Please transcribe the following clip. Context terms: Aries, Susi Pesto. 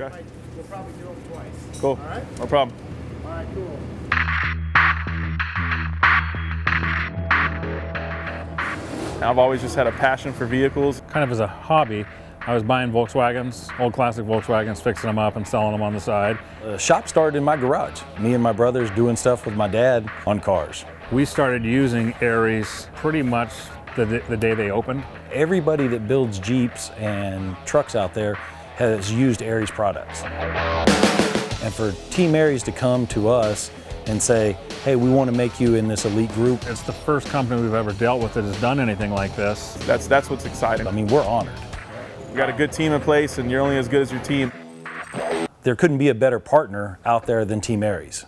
Okay. We'll probably do them twice. Cool. All right? No problem. All right, cool. I've always just had a passion for vehicles. Kind of as a hobby, I was buying Volkswagens, old classic Volkswagens, fixing them up and selling them on the side. The shop started in my garage. Me and my brothers doing stuff with my dad on cars. We started using Aries pretty much the day they opened. Everybody that builds Jeeps and trucks out there has used Aries products. And for Team Aries to come to us and say, hey, we want to make you in this elite group. It's the first company we've ever dealt with that has done anything like this. That's what's exciting. I mean, we're honored. We've got a good team in place, and you're only as good as your team. There couldn't be a better partner out there than Team Aries.